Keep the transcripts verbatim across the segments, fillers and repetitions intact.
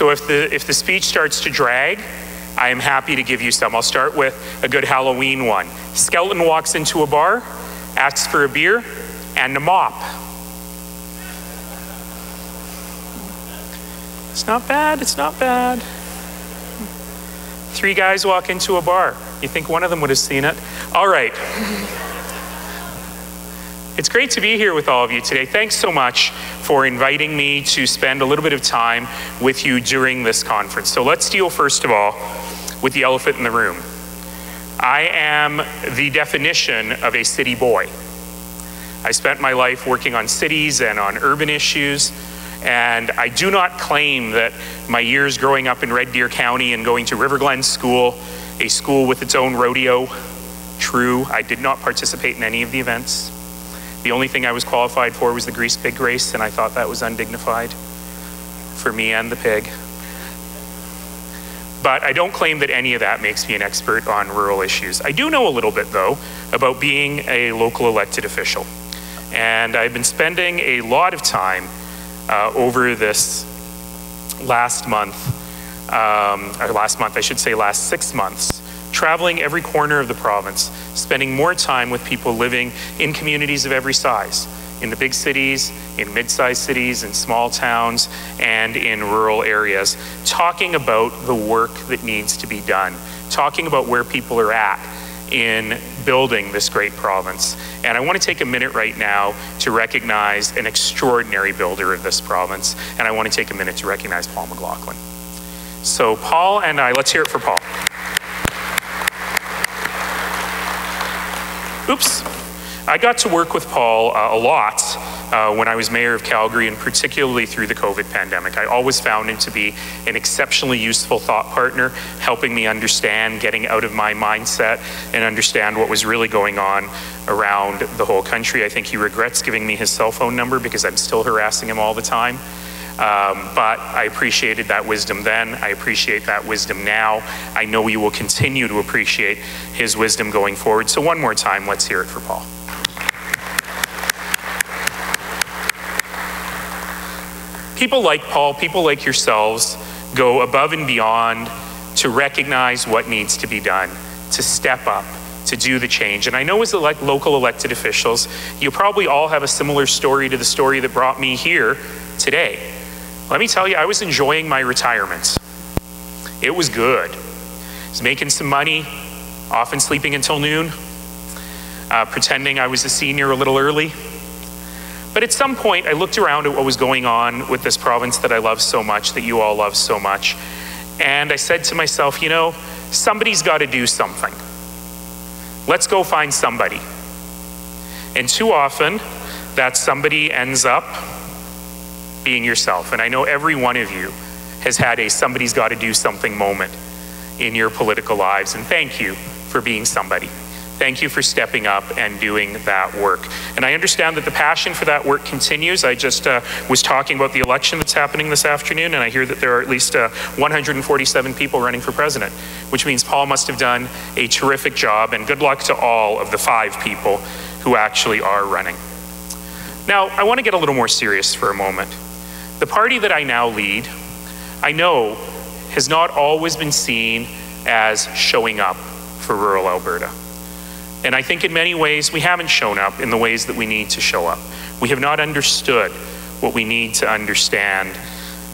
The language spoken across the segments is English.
so if the, if the speech starts to drag, I am happy to give you some. I'll start with a good Halloween one. Skeleton walks into a bar, asks for a beer and a mop. It's not bad, it's not bad. Three guys walk into a bar. You think one of them would have seen it? All right. It's great to be here with all of you today. Thanks so much for inviting me to spend a little bit of time with you during this conference. So let's deal first of all with the elephant in the room. I am the definition of a city boy. I spent my life working on cities and on urban issues, and I do not claim that my years growing up in Red Deer County and going to River Glen School, a school with its own rodeo, true, I did not participate in any of the events. The only thing I was qualified for was the grease pig race, and I thought that was undignified for me and the pig. But I don't claim that any of that makes me an expert on rural issues. I do know a little bit, though, about being a local elected official. And I've been spending a lot of time uh, over this last month, um, or last month, I should say last six months, traveling every corner of the province, spending more time with people living in communities of every size, in the big cities, in mid-sized cities, in small towns, and in rural areas, talking about the work that needs to be done, talking about where people are at in building this great province. And I want to take a minute right now to recognize an extraordinary builder of this province, and I want to take a minute to recognize Paul McLaughlin. So Paul and I, let's hear it for Paul. Oops. I got to work with Paul uh, a lot uh, when I was mayor of Calgary, and particularly through the COVID pandemic. I always found him to be an exceptionally useful thought partner, helping me understand, getting out of my mindset and understand what was really going on around the whole country. I think he regrets giving me his cell phone number because I'm still harassing him all the time. Um, but I appreciated that wisdom then. I appreciate that wisdom now. I know we will continue to appreciate his wisdom going forward. So one more time, let's hear it for Paul. People like Paul, people like yourselves, go above and beyond to recognize what needs to be done, to step up, to do the change. And I know as elect- local elected officials, you probably all have a similar story to the story that brought me here today. Let me tell you, I was enjoying my retirement. It was good. I was making some money, often sleeping until noon, uh, pretending I was a senior a little early. But at some point, I looked around at what was going on with this province that I love so much, that you all love so much. And I said to myself, you know, somebody's got to do something. Let's go find somebody. And too often, that somebody ends up being yourself. And I know every one of you has had a somebody's got to do something moment in your political lives. And thank you for being somebody. Thank you for stepping up and doing that work. And I understand that the passion for that work continues. I just uh, was talking about the election that's happening this afternoon, and I hear that there are at least uh, one hundred forty-seven people running for president, which means Paul must have done a terrific job, and good luck to all of the five people who actually are running. Now, I want to get a little more serious for a moment. The party that I now lead, I know, has not always been seen as showing up for rural Alberta. And I think in many ways, we haven't shown up in the ways that we need to show up. We have not understood what we need to understand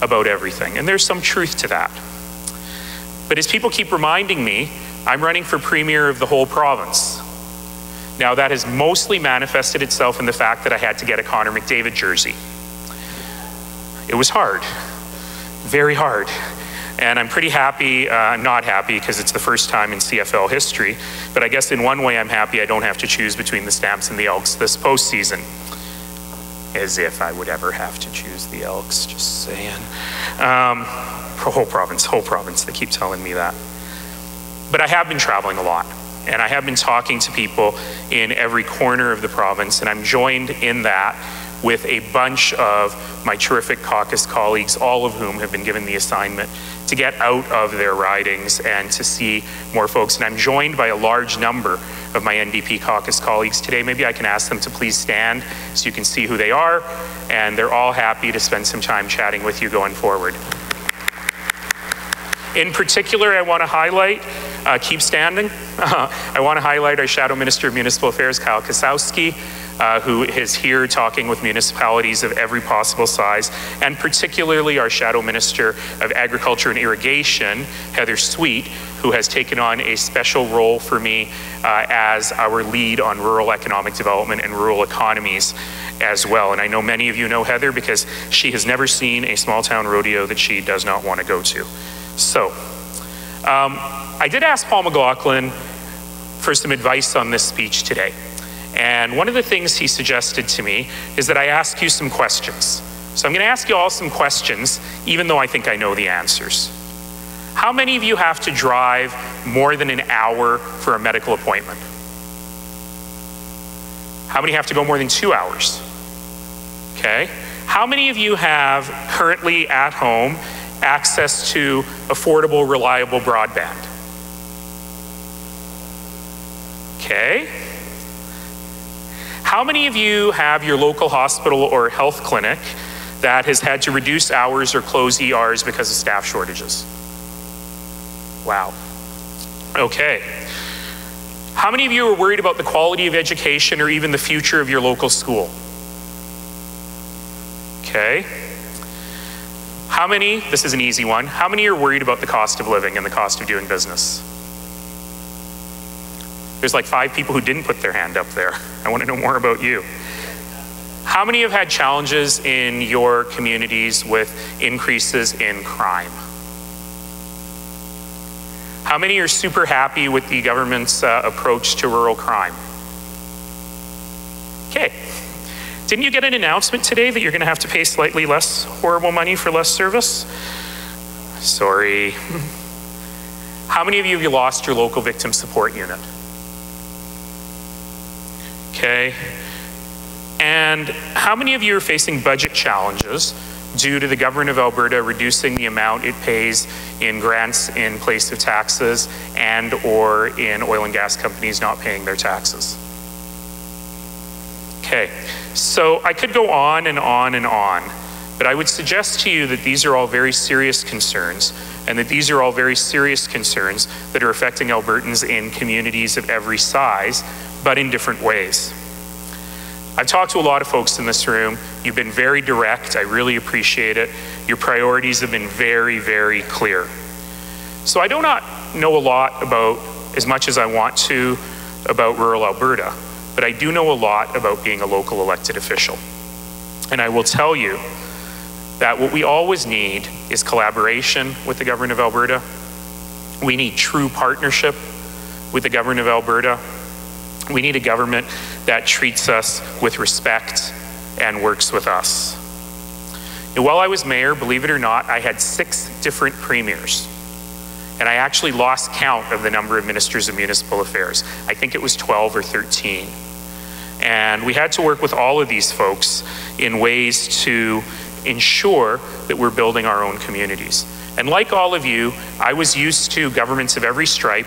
about everything. And there's some truth to that. But as people keep reminding me, I'm running for premier of the whole province. Now, that has mostly manifested itself in the fact that I had to get a Connor McDavid jersey. It was hard, very hard. And I'm pretty happy, uh, not happy, because it's the first time in C F L history, but I guess in one way I'm happy I don't have to choose between the Stamps and the Elks this postseason. As if I would ever have to choose the Elks, just saying. Um, whole province, whole province, they keep telling me that. But I have been traveling a lot, and I have been talking to people in every corner of the province, and I'm joined in that with a bunch of my terrific caucus colleagues, all of whom have been given the assignment to get out of their ridings and to see more folks. And I'm joined by a large number of my N D P caucus colleagues today. Maybe I can ask them to please stand so you can see who they are, and they're all happy to spend some time chatting with you going forward. In particular, I want to highlight, uh, keep standing, uh, I want to highlight our Shadow Minister of Municipal Affairs, Kyle Kasowski, Uh, who is here talking with municipalities of every possible size, and particularly our Shadow Minister of Agriculture and Irrigation, Heather Sweet, who has taken on a special role for me uh, as our lead on rural economic development and rural economies as well. And I know many of you know Heather because she has never seen a small town rodeo that she does not want to go to. So, um, I did ask Paul McLaughlin for some advice on this speech today. And one of the things he suggested to me is that I ask you some questions. So I'm going to ask you all some questions, even though I think I know the answers. How many of you have to drive more than an hour for a medical appointment? How many have to go more than two hours? Okay. How many of you have currently at home access to affordable, reliable broadband? Okay. How many of you have your local hospital or health clinic that has had to reduce hours or close E Rs because of staff shortages? Wow. Okay. How many of you are worried about the quality of education or even the future of your local school? Okay. How many, this is an easy one, how many are worried about the cost of living and the cost of doing business? There's like five people who didn't put their hand up there. I want to know more about you. How many have had challenges in your communities with increases in crime? How many are super happy with the government's uh, approach to rural crime? Okay. Didn't you get an announcement today that you're going to have to pay slightly less horrible money for less service? Sorry. How many of you have lost your local victim support unit? Okay. And how many of you are facing budget challenges due to the government of Alberta reducing the amount it pays in grants in place of taxes and or in oil and gas companies not paying their taxes? Okay, so I could go on and on and on, but I would suggest to you that these are all very serious concerns and that these are all very serious concerns that are affecting Albertans in communities of every size, but in different ways. I've talked to a lot of folks in this room. You've been very direct. I really appreciate it. Your priorities have been very, very clear. So I do not know a lot about, as much as I want to, about rural Alberta, but I do know a lot about being a local elected official. And I will tell you that what we always need is collaboration with the government of Alberta. We need true partnership with the government of Alberta. We need a government that treats us with respect and works with us. And while I was mayor, believe it or not, I had six different premiers. And I actually lost count of the number of ministers of municipal affairs. I think it was twelve or thirteen. And we had to work with all of these folks in ways to ensure that we're building our own communities. And like all of you, I was used to governments of every stripe,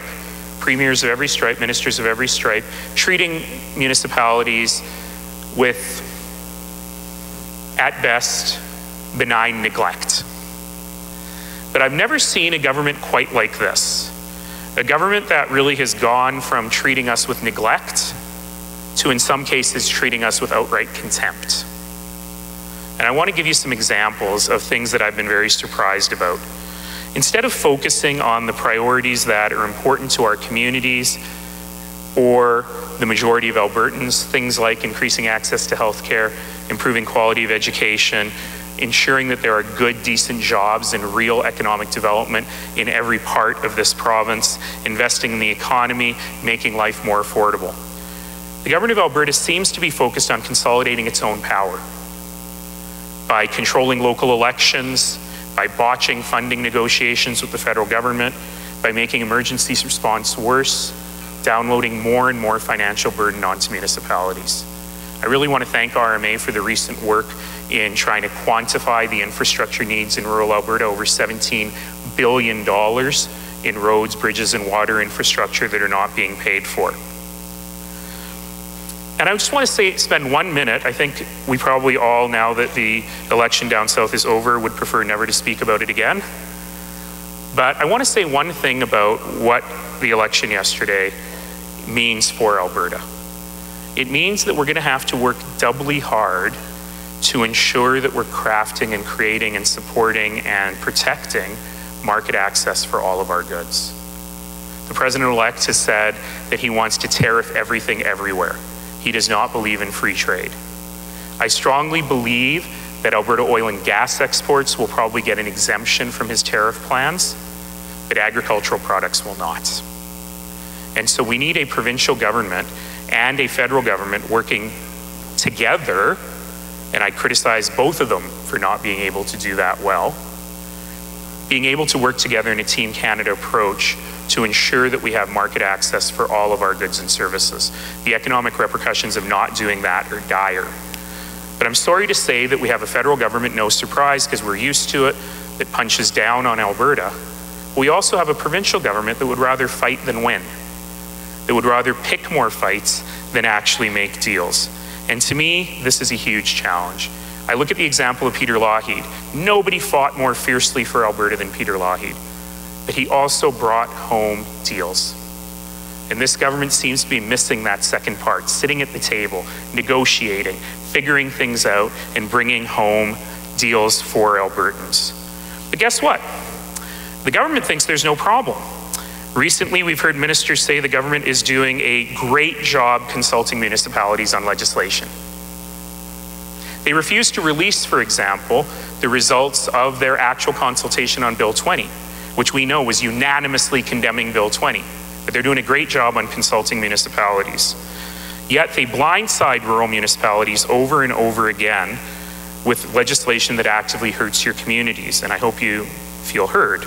premiers of every stripe, ministers of every stripe, treating municipalities with, at best, benign neglect. But I've never seen a government quite like this. A government that really has gone from treating us with neglect to, in some cases, treating us with outright contempt. And I want to give you some examples of things that I've been very surprised about. Instead of focusing on the priorities that are important to our communities or the majority of Albertans, things like increasing access to health care, improving quality of education, ensuring that there are good, decent jobs and real economic development in every part of this province, investing in the economy, making life more affordable. The government of Alberta seems to be focused on consolidating its own power by controlling local elections, by botching funding negotiations with the federal government, by making emergency response worse, downloading more and more financial burden onto municipalities. I really want to thank R M A for the recent work in trying to quantify the infrastructure needs in rural Alberta, over seventeen billion dollars in roads, bridges, and water infrastructure that are not being paid for. And I just want to say, spend one minute. I think we probably all, now that the election down south is over, would prefer never to speak about it again. But I want to say one thing about what the election yesterday means for Alberta. It means that we're going to have to work doubly hard to ensure that we're crafting and creating and supporting and protecting market access for all of our goods. The president-elect has said that he wants to tariff everything everywhere. He does not believe in free trade. I strongly believe that Alberta oil and gas exports will probably get an exemption from his tariff plans, but agricultural products will not. And so we need a provincial government and a federal government working together, and I criticize both of them for not being able to do that well, being able to work together in a Team Canada approach to ensure that we have market access for all of our goods and services. The economic repercussions of not doing that are dire. But I'm sorry to say that we have a federal government, no surprise, because we're used to it, that punches down on Alberta. We also have a provincial government that would rather fight than win, that would rather pick more fights than actually make deals. And to me, this is a huge challenge. I look at the example of Peter Lougheed. Nobody fought more fiercely for Alberta than Peter Lougheed, but he also brought home deals. And this government seems to be missing that second part, sitting at the table, negotiating, figuring things out, and bringing home deals for Albertans. But guess what? The government thinks there's no problem. Recently, we've heard ministers say the government is doing a great job consulting municipalities on legislation. They refuse to release, for example, the results of their actual consultation on Bill twenty, which we know was unanimously condemning Bill twenty. But they're doing a great job on consulting municipalities. Yet they blindside rural municipalities over and over again with legislation that actively hurts your communities, and I hope you feel heard.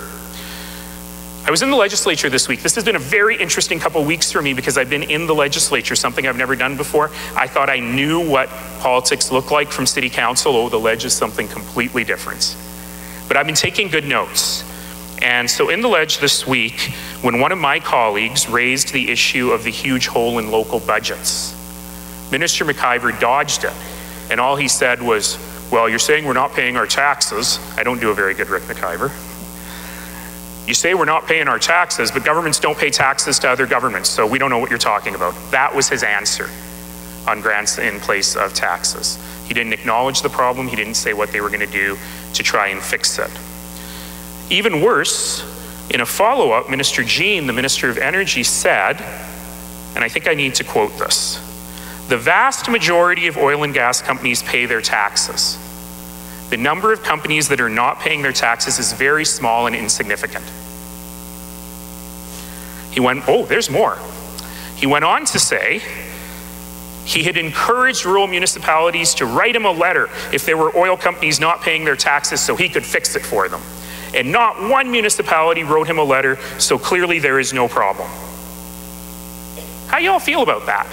I was in the legislature this week. This has been a very interesting couple of weeks for me because I've been in the legislature, something I've never done before. I thought I knew what politics looked like from city council. Oh, the ledge is something completely different. But I've been taking good notes. And so in the ledge this week, when one of my colleagues raised the issue of the huge hole in local budgets, Minister McIver dodged it. And all he said was, well, you're saying we're not paying our taxes. I don't do a very good Rick McIver. You say we're not paying our taxes, but governments don't pay taxes to other governments, so we don't know what you're talking about. That was his answer on grants in place of taxes. He didn't acknowledge the problem. He didn't say what they were going to do to try and fix it. Even worse, in a follow-up, Minister Jean, the Minister of Energy, said, and I think I need to quote this, "The vast majority of oil and gas companies pay their taxes. The number of companies that are not paying their taxes is very small and insignificant." He went, oh, there's more. He went on to say he had encouraged rural municipalities to write him a letter if there were oil companies not paying their taxes so he could fix it for them. And not one municipality wrote him a letter, so clearly there is no problem. How y'all feel about that?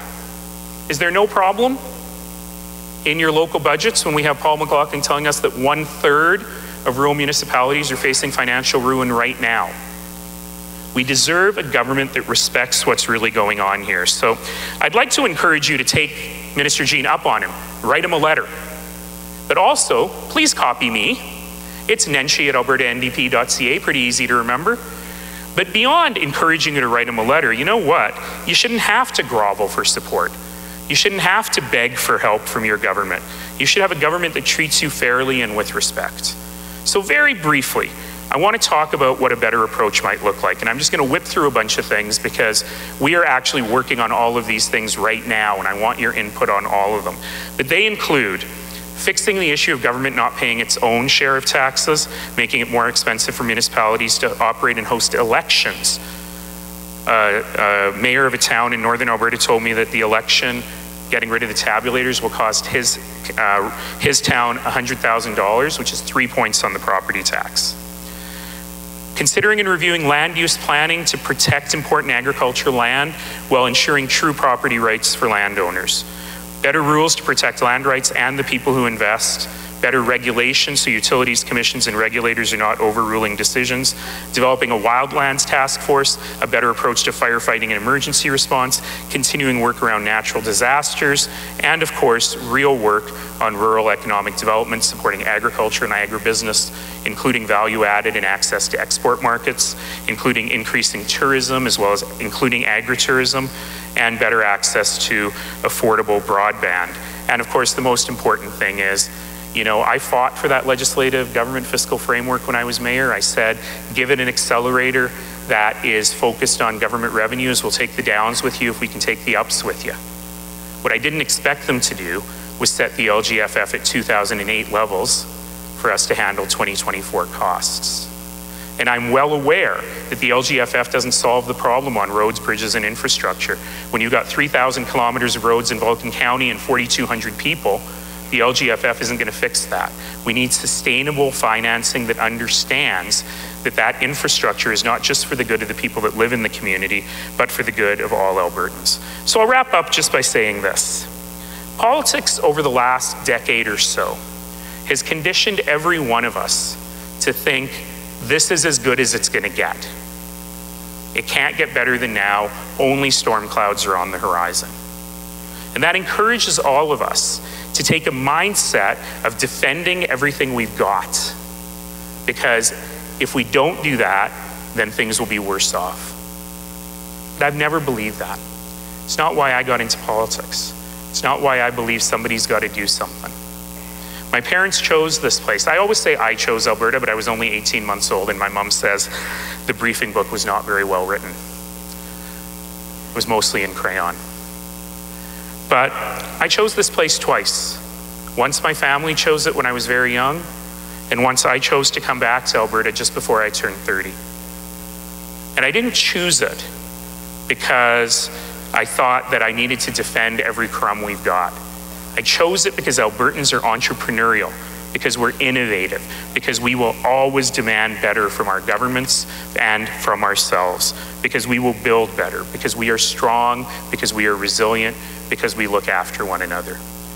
Is there no problem in your local budgets when we have Paul McLaughlin telling us that one third of rural municipalities are facing financial ruin right now? We deserve a government that respects what's really going on here. So I'd like to encourage you to take Minister Jean up on him, write him a letter, but also please copy me. It's Nenshi at Alberta N D P dot C A, pretty easy to remember. But beyond encouraging you to write him a letter, you know what? You shouldn't have to grovel for support. You shouldn't have to beg for help from your government. You should have a government that treats you fairly and with respect. So very briefly, I want to talk about what a better approach might look like. And I'm just going to whip through a bunch of things because we are actually working on all of these things right now, and I want your input on all of them. But they include fixing the issue of government not paying its own share of taxes, making it more expensive for municipalities to operate and host elections. Uh, uh, mayor of a town in northern Alberta told me that the election, getting rid of the tabulators, will cost his, uh, his town one hundred thousand dollars, which is three points on the property tax. Considering and reviewing land use planning to protect important agricultural land while ensuring true property rights for landowners. Better rules to protect land rights and the people who invest, better regulation so utilities commissions and regulators are not overruling decisions, developing a wildlands task force, a better approach to firefighting and emergency response, continuing work around natural disasters, and of course, real work on rural economic development, supporting agriculture and agribusiness, including value added and access to export markets, including increasing tourism as well as including agritourism, and better access to affordable broadband. And of course, the most important thing is, you know, I fought for that legislative government fiscal framework when I was mayor. I said, give it an accelerator that is focused on government revenues. We'll take the downs with you if we can take the ups with you. What I didn't expect them to do was set the L G F F at two thousand eight levels for us to handle twenty twenty-four costs. And I'm well aware that the L G F F doesn't solve the problem on roads, bridges, and infrastructure. When you've got three thousand kilometers of roads in Vulcan County and four thousand two hundred people, the L G F F isn't gonna fix that. We need sustainable financing that understands that that infrastructure is not just for the good of the people that live in the community, but for the good of all Albertans. So I'll wrap up just by saying this. Politics over the last decade or so has conditioned every one of us to think this is as good as it's gonna get. It can't get better than now, only storm clouds are on the horizon. And that encourages all of us to take a mindset of defending everything we've got. Because if we don't do that, then things will be worse off. But I've never believed that. It's not why I got into politics. It's not why I believe somebody's gotta do something. My parents chose this place. I always say I chose Alberta, but I was only eighteen months old, and my mom says the briefing book was not very well written. It was mostly in crayon. But I chose this place twice. Once my family chose it when I was very young, and once I chose to come back to Alberta just before I turned thirty. And I didn't choose it because I thought that I needed to defend every crumb we've got. I chose it because Albertans are entrepreneurial, because we're innovative, because we will always demand better from our governments and from ourselves, because we will build better, because we are strong, because we are resilient, because we look after one another.